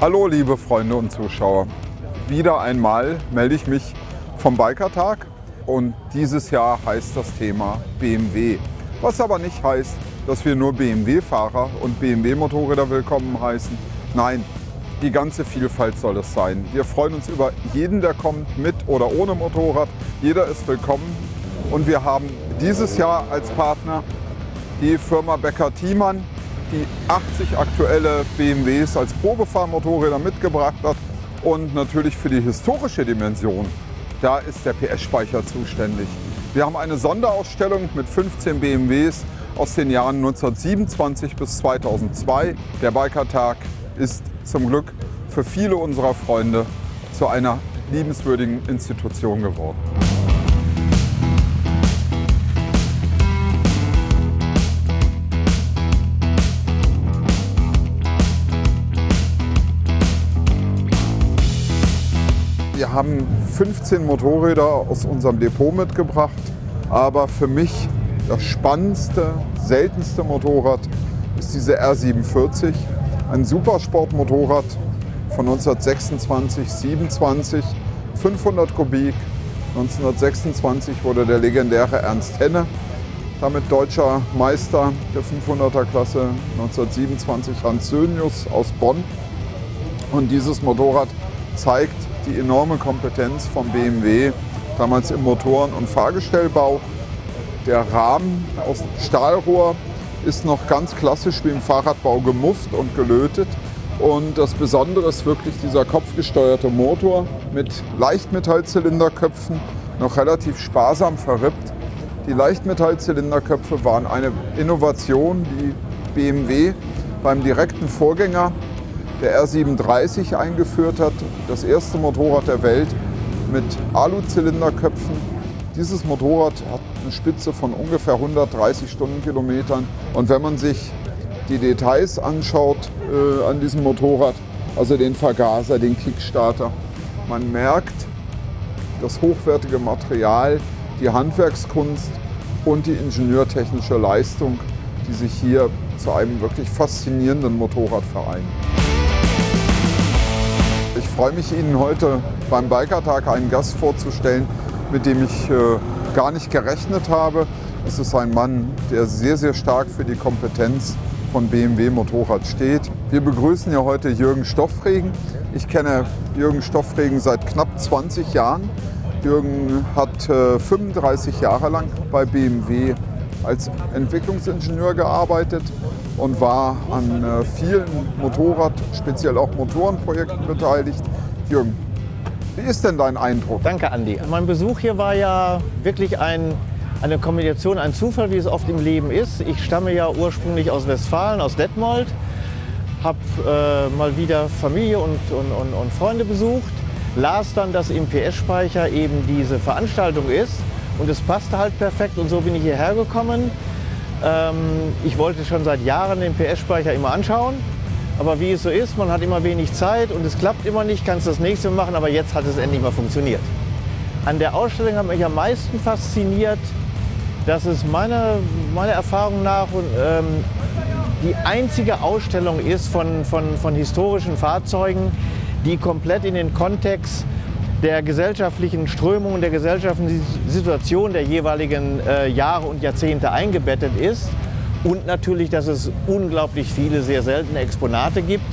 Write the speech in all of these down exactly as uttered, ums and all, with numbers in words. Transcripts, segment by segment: Hallo liebe Freunde und Zuschauer, wieder einmal melde ich mich vom Bikertag und dieses Jahr heißt das Thema B M W. Was aber nicht heißt, dass wir nur B M W-Fahrer und B M W-Motorräder willkommen heißen. Nein, die ganze Vielfalt soll es sein. Wir freuen uns über jeden, der kommt, mit oder ohne Motorrad. Jeder ist willkommen und wir haben dieses Jahr als Partner die Firma Becker-Thiemann, die achtzig aktuelle B M Ws als Probefahrmotorräder mitgebracht hat. Und natürlich für die historische Dimension, da ist der P S-Speicher zuständig. Wir haben eine Sonderausstellung mit fünfzehn B M Ws aus den Jahren neunzehnhundertsiebenundzwanzig bis zweitausendzwei. Der Bikertag ist zum Glück für viele unserer Freunde zu einer liebenswürdigen Institution geworden. Wir haben fünfzehn Motorräder aus unserem Depot mitgebracht, aber für mich das spannendste, seltenste Motorrad ist diese R siebenundvierzig, ein Supersportmotorrad von neunzehnhundertsechsundzwanzig, siebenundzwanzig, fünfhundert Kubik. neunzehnhundertsechsundzwanzig wurde der legendäre Ernst Henne damit deutscher Meister der fünfhunderter Klasse, neunzehnhundertsiebenundzwanzig Hans Sönius aus Bonn. Und dieses Motorrad zeigt die enorme Kompetenz vom B M W, damals im Motoren- und Fahrgestellbau. Der Rahmen aus Stahlrohr ist noch ganz klassisch wie im Fahrradbau gemufft und gelötet. Und das Besondere ist wirklich dieser kopfgesteuerte Motor mit Leichtmetallzylinderköpfen, noch relativ sparsam verrippt. Die Leichtmetallzylinderköpfe waren eine Innovation, die B M W beim direkten Vorgänger der R siebenunddreißig eingeführt hat, das erste Motorrad der Welt mit Aluzylinderköpfen. Dieses Motorrad hat eine Spitze von ungefähr hundertdreißig Stundenkilometern. Und wenn man sich die Details anschaut äh, an diesem Motorrad, also den Vergaser, den Kickstarter, man merkt das hochwertige Material, die Handwerkskunst und die ingenieurtechnische Leistung, die sich hier zu einem wirklich faszinierenden Motorrad vereinen. Ich freue mich, Ihnen heute beim Bikertag einen Gast vorzustellen, mit dem ich äh, gar nicht gerechnet habe. Es ist ein Mann, der sehr, sehr stark für die Kompetenz von B M W Motorrad steht. Wir begrüßen ja heute Jürgen Stoffregen. Ich kenne Jürgen Stoffregen seit knapp zwanzig Jahren. Jürgen hat äh, fünfunddreißig Jahre lang bei B M W als Entwicklungsingenieur gearbeitet und war an äh, vielen Motorrad-, speziell auch Motorenprojekten beteiligt. Jürgen, wie ist denn dein Eindruck? Danke, Andi. Mein Besuch hier war ja wirklich ein, eine Kombination, ein Zufall, wie es oft im Leben ist. Ich stamme ja ursprünglich aus Westfalen, aus Detmold, habe äh, mal wieder Familie und, und, und, und Freunde besucht, las dann, dass im P S-Speicher eben diese Veranstaltung ist und es passte halt perfekt und so bin ich hierher gekommen. Ich wollte schon seit Jahren den P S-Speicher immer anschauen, aber wie es so ist, man hat immer wenig Zeit und es klappt immer nicht, kannst das nächste Mal machen, aber jetzt hat es endlich mal funktioniert. An der Ausstellung hat mich am meisten fasziniert, dass es meiner, meiner Erfahrung nach ähm, die einzige Ausstellung ist von, von, von historischen Fahrzeugen, die komplett in den Kontext der gesellschaftlichen Strömungen, der gesellschaftlichen Situation der jeweiligen äh, Jahre und Jahrzehnte eingebettet ist. Und natürlich, dass es unglaublich viele sehr seltene Exponate gibt,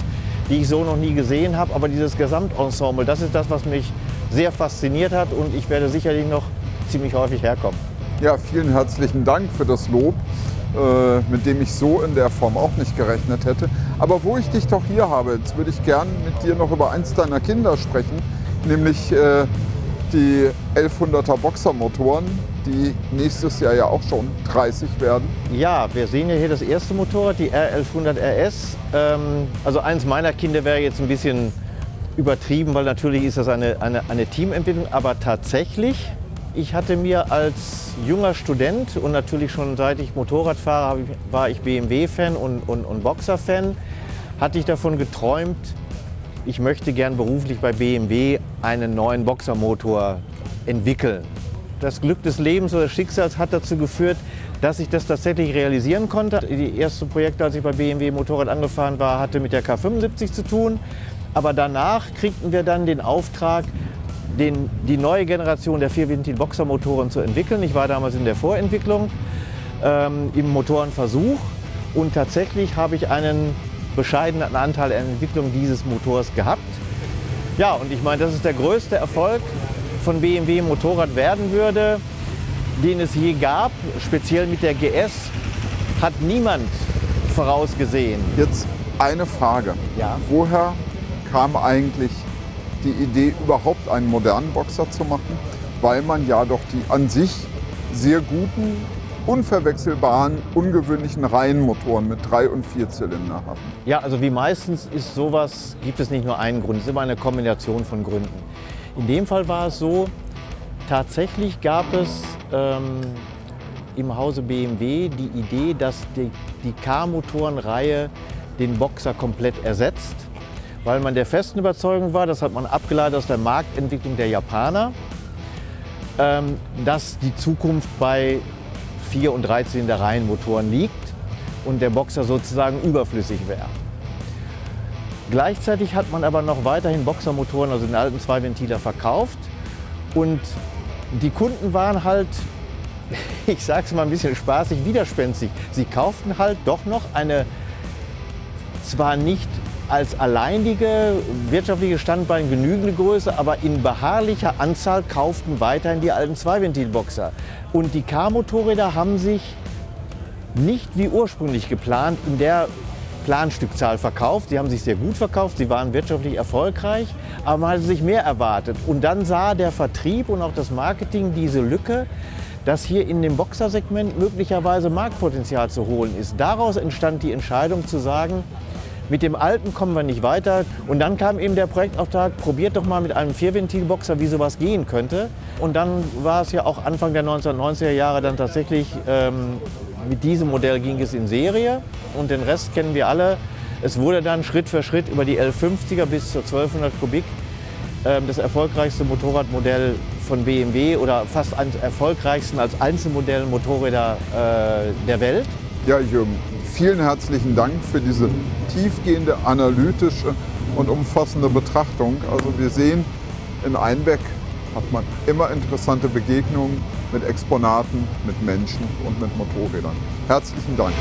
die ich so noch nie gesehen habe. Aber dieses Gesamtensemble, das ist das, was mich sehr fasziniert hat. Und ich werde sicherlich noch ziemlich häufig herkommen. Ja, vielen herzlichen Dank für das Lob, äh, mit dem ich so in der Form auch nicht gerechnet hätte. Aber wo ich dich doch hier habe, jetzt würde ich gern mit dir noch über eins deiner Kinder sprechen, nämlich äh, die elfhunderter Boxermotoren, die nächstes Jahr ja auch schon dreißig werden. Ja, wir sehen ja hier das erste Motorrad, die R elfhundert R S. Ähm, also eins meiner Kinder wäre jetzt ein bisschen übertrieben, weil natürlich ist das eine, eine, eine Teamentwicklung. Aber tatsächlich, ich hatte mir als junger Student und natürlich schon seit ich Motorrad fahre, war ich B M W-Fan und, und, und Boxer-Fan, hatte ich davon geträumt, ich möchte gern beruflich bei B M W einen neuen Boxermotor entwickeln. Das Glück des Lebens oder des Schicksals hat dazu geführt, dass ich das tatsächlich realisieren konnte. Die ersten Projekte, als ich bei B M W Motorrad angefahren war, hatte mit der K fünfundsiebzig zu tun. Aber danach kriegten wir dann den Auftrag, den, die neue Generation der Vierventil-Boxer-Motoren zu entwickeln. Ich war damals in der Vorentwicklung, ähm, im Motorenversuch. Und tatsächlich habe ich einen bescheidenen Anteil an der Entwicklung dieses Motors gehabt. Ja, und ich meine, das ist der größte Erfolg von B M W Motorrad werden würde, den es je gab. Speziell mit der G S hat niemand vorausgesehen. Jetzt eine Frage. Ja. Woher kam eigentlich die Idee, überhaupt einen modernen Boxer zu machen? Weil man ja doch die an sich sehr guten, unverwechselbaren, ungewöhnlichen Reihenmotoren mit drei und vier Zylinder haben. Ja, also wie meistens ist sowas, gibt es nicht nur einen Grund, es ist immer eine Kombination von Gründen. In dem Fall war es so, tatsächlich gab es ähm, im Hause B M W die Idee, dass die, die K-Motorenreihe den Boxer komplett ersetzt, weil man der festen Überzeugung war, das hat man abgeleitet aus der Marktentwicklung der Japaner, ähm, dass die Zukunft bei vier- und dreizylinder Reihenmotoren liegt und der Boxer sozusagen überflüssig wäre. Gleichzeitig hat man aber noch weiterhin Boxermotoren, also den alten Zweiventiler, verkauft. Und die Kunden waren halt, ich sage es mal ein bisschen spaßig, widerspenstig. Sie kauften halt doch noch eine, zwar nicht als alleinige wirtschaftliche Standbein genügende Größe, aber in beharrlicher Anzahl kauften weiterhin die alten Zweiventilboxer. Und die K-Motorräder haben sich nicht wie ursprünglich geplant in der Planstückzahl verkauft. Sie haben sich sehr gut verkauft, sie waren wirtschaftlich erfolgreich, aber man hatte sich mehr erwartet. Und dann sah der Vertrieb und auch das Marketing diese Lücke, dass hier in dem Boxersegment möglicherweise Marktpotenzial zu holen ist. Daraus entstand die Entscheidung zu sagen, mit dem alten kommen wir nicht weiter. Und dann kam eben der Projektauftrag, probiert doch mal mit einem Vierventilboxer, wie sowas gehen könnte. Und dann war es ja auch Anfang der neunzehnhundertneunziger Jahre dann tatsächlich, ähm, mit diesem Modell ging es in Serie und den Rest kennen wir alle. Es wurde dann Schritt für Schritt über die L fünfziger bis zur zwölfhundert Kubik äh, das erfolgreichste Motorradmodell von B M W oder fast eines erfolgreichsten als Einzelmodell Motorräder äh, der Welt. Ja, Jürgen, vielen herzlichen Dank für diese tiefgehende, analytische und umfassende Betrachtung. Also wir sehen, in Einbeck hat man immer interessante Begegnungen mit Exponaten, mit Menschen und mit Motorrädern. Herzlichen Dank.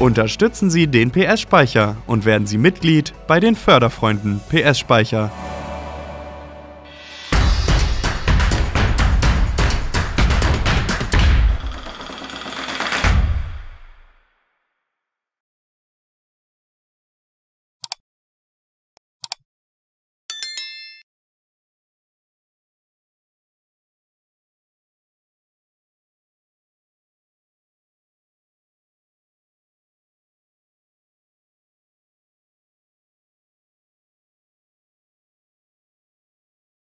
Unterstützen Sie den P S-Speicher und werden Sie Mitglied bei den Förderfreunden P S-Speicher.